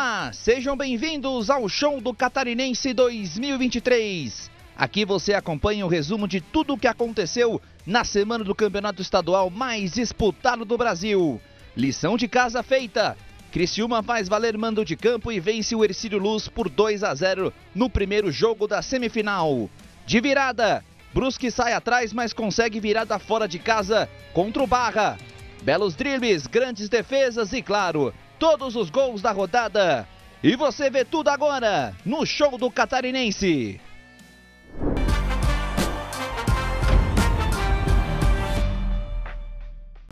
Olá, sejam bem-vindos ao Show do Catarinense 2023. Aqui você acompanha o resumo de tudo o que aconteceu na semana do Campeonato Estadual mais disputado do Brasil. Lição de casa feita. Criciúma faz valer mando de campo e vence o Hercílio Luz por 2-0 no primeiro jogo da semifinal. De virada, Brusque sai atrás, mas consegue virada fora de casa contra o Barra. Belos dribles, grandes defesas e, claro, todos os gols da rodada. E você vê tudo agora no Show do Catarinense.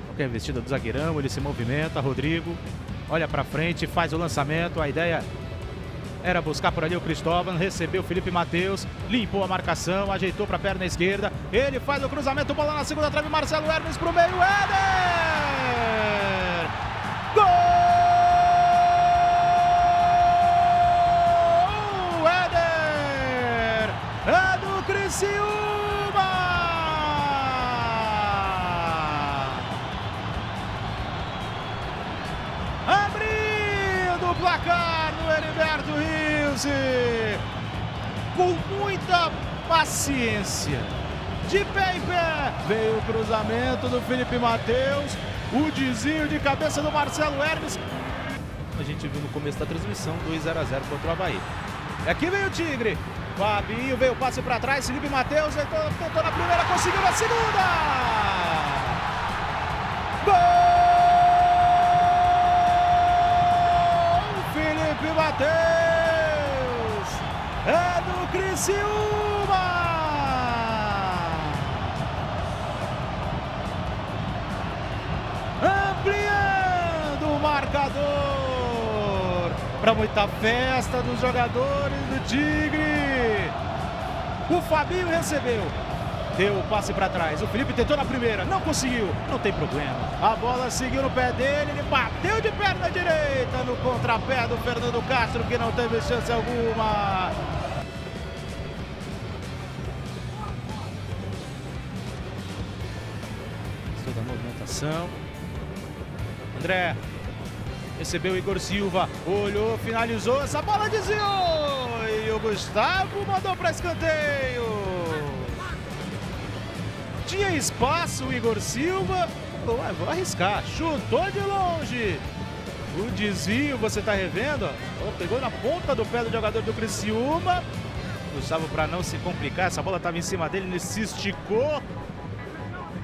Qualquer investida do zagueirão, ele se movimenta, Rodrigo olha pra frente, faz o lançamento. A ideia era buscar por ali o Cristóvão, recebeu o Felipe Matheus, limpou a marcação, ajeitou pra perna esquerda, ele faz o cruzamento, bola na segunda trave, Marcelo Hermes pro meio, Éder! Gol! Éder! É do Criciúma! Abrindo o placar! Heriberto Rios, com muita paciência, de pé em pé, veio o cruzamento do Felipe Matheus, o desvio de cabeça do Marcelo Hermes. A gente viu no começo da transmissão, 2-0 contra o Avaí. Aqui veio o Tigre, Fabinho, veio o passe para trás, Felipe Matheus tentou na primeira, conseguiu na segunda! Gol! Matheus, é do Criciúma, ampliando o marcador para muita festa dos jogadores do Tigre. O Fabinho recebeu, deu o passe para trás, o Felipe tentou na primeira, não conseguiu, não tem problema. A bola seguiu no pé dele, ele bateu de perna direita no contrapé do Fernando Castro, que não teve chance alguma. Toda a movimentação. André recebeu Igor Silva, olhou, finalizou, essa bola desviou e o Gustavo mandou para escanteio. Tinha espaço o Igor Silva, vou arriscar, chutou de longe. O desvio, você está revendo, ó, pegou na ponta do pé do jogador do Criciúma. Gustavo, para não se complicar, essa bola estava em cima dele, ele se esticou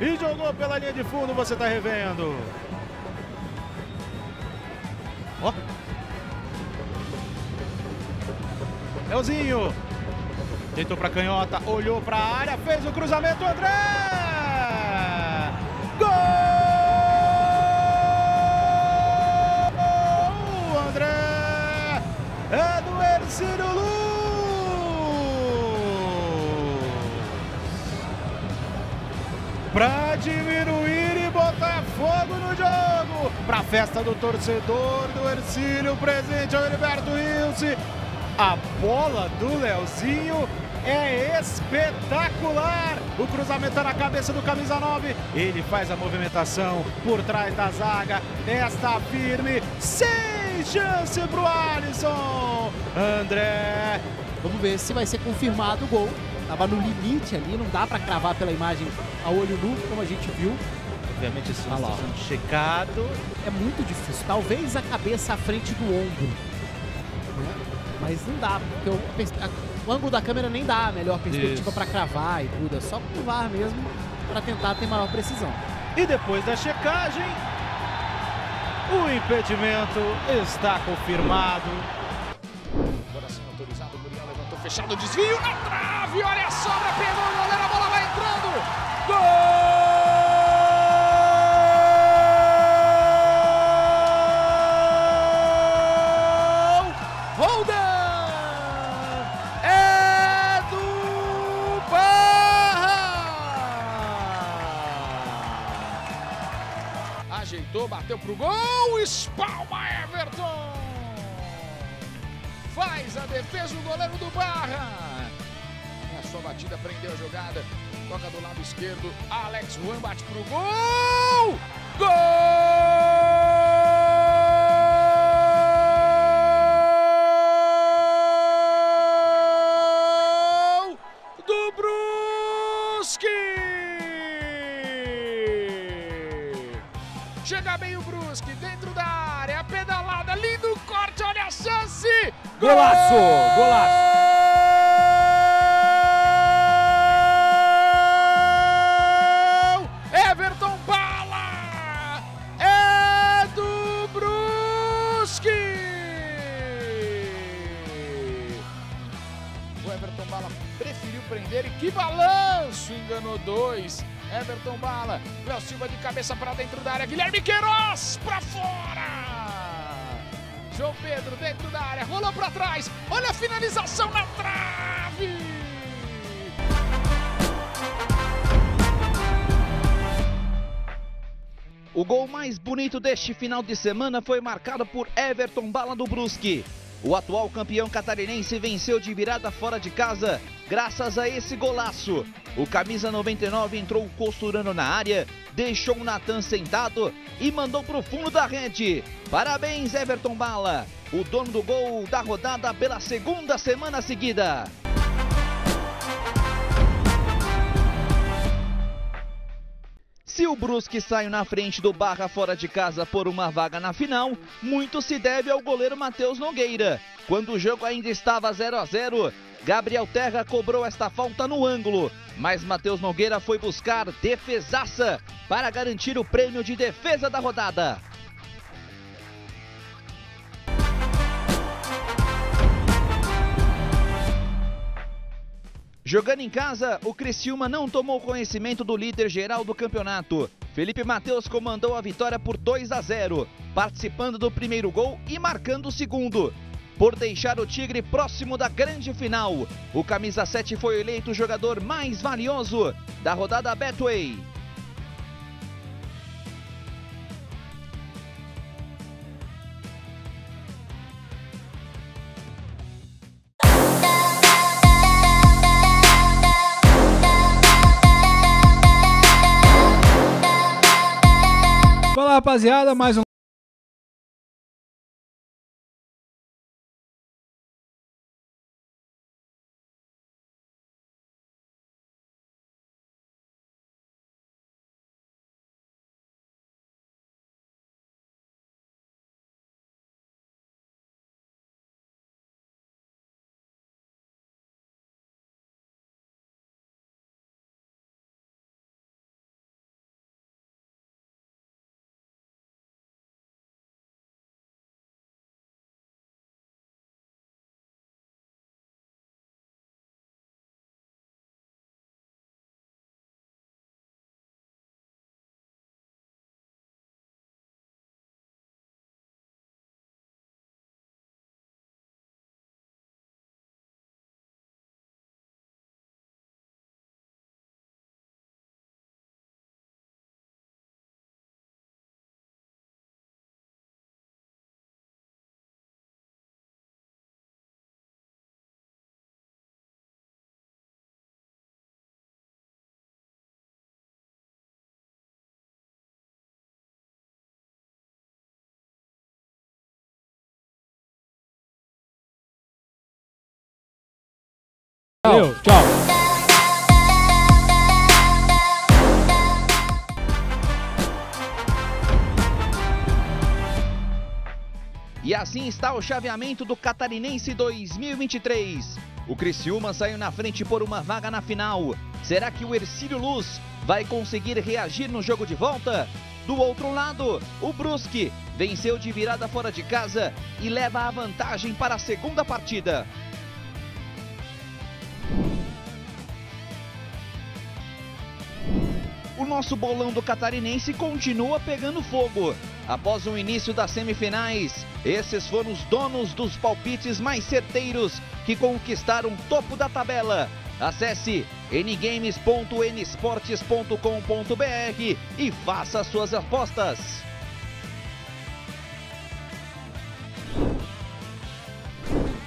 e jogou pela linha de fundo, você está revendo. Ó. Leozinho tentou para canhota, olhou para a área, fez o cruzamento, André! É do Hercílio Luz, pra diminuir e botar fogo no jogo, pra festa do torcedor do Hercílio, presente ao Heriberto Wilson. A bola do Leozinho é espetacular, o cruzamento tá na cabeça do camisa 9, ele faz a movimentação por trás da zaga, testa firme, sim! Chance para o Alisson, André. Vamos ver se vai ser confirmado o gol. Tava no limite ali, não dá para cravar pela imagem a olho nu, como a gente viu. Obviamente isso está sendo checado. É muito difícil, talvez a cabeça à frente do ombro, né? Mas não dá, porque o ângulo da câmera nem dá a melhor perspectiva para cravar e tudo. É só provar mesmo para tentar ter maior precisão. E depois da checagem, o impedimento está confirmado. Coração autorizado, o Muriel levantou fechado, desvio na trave, olha a sobra, pegou o goleiro, a bola vai entrando. Gol! Holder! É do Barra! Ajeitou, bateu pro gol! Espalma Everton, faz a defesa o goleiro do Barra, a sua batida prendeu a jogada, toca do lado esquerdo, Alex Juan bate pro gol, gol! Chega bem o Brusque, dentro da área, pedalada, lindo corte, olha a chance! Golaço! Golaço! Everton Bala preferiu prender e que balanço, enganou dois. Everton Bala, Léo Silva de cabeça para dentro da área, Guilherme Queiroz para fora. João Pedro dentro da área, rolou para trás, olha a finalização na trave. O gol mais bonito deste final de semana foi marcado por Everton Bala do Brusque. O atual campeão catarinense venceu de virada fora de casa graças a esse golaço. O camisa 99 entrou costurando na área, deixou o Natan sentado e mandou para o fundo da rede. Parabéns, Everton Bala, o dono do gol da rodada pela segunda semana seguida. Se o Brusque saiu na frente do Barra fora de casa por uma vaga na final, muito se deve ao goleiro Matheus Nogueira. Quando o jogo ainda estava 0 a 0, Gabriel Terra cobrou esta falta no ângulo, mas Matheus Nogueira foi buscar defesaça para garantir o prêmio de defesa da rodada. Jogando em casa, o Criciúma não tomou conhecimento do líder geral do campeonato. Felipe Matheus comandou a vitória por 2 a 0, participando do primeiro gol e marcando o segundo, por deixar o Tigre próximo da grande final. O camisa 7 foi eleito o jogador mais valioso da rodada Betway. Olá, rapaziada, mais um valeu, tchau. E assim está o chaveamento do Catarinense 2023. O Criciúma saiu na frente por uma vaga na final. Será que o Hercílio Luz vai conseguir reagir no jogo de volta? Do outro lado, o Brusque venceu de virada fora de casa e leva a vantagem para a segunda partida. O nosso bolão do Catarinense continua pegando fogo. Após o início das semifinais, esses foram os donos dos palpites mais certeiros que conquistaram o topo da tabela. Acesse ngames.nsports.com.br e faça suas apostas.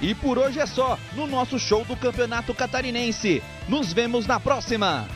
E por hoje é só no nosso show do Campeonato Catarinense. Nos vemos na próxima!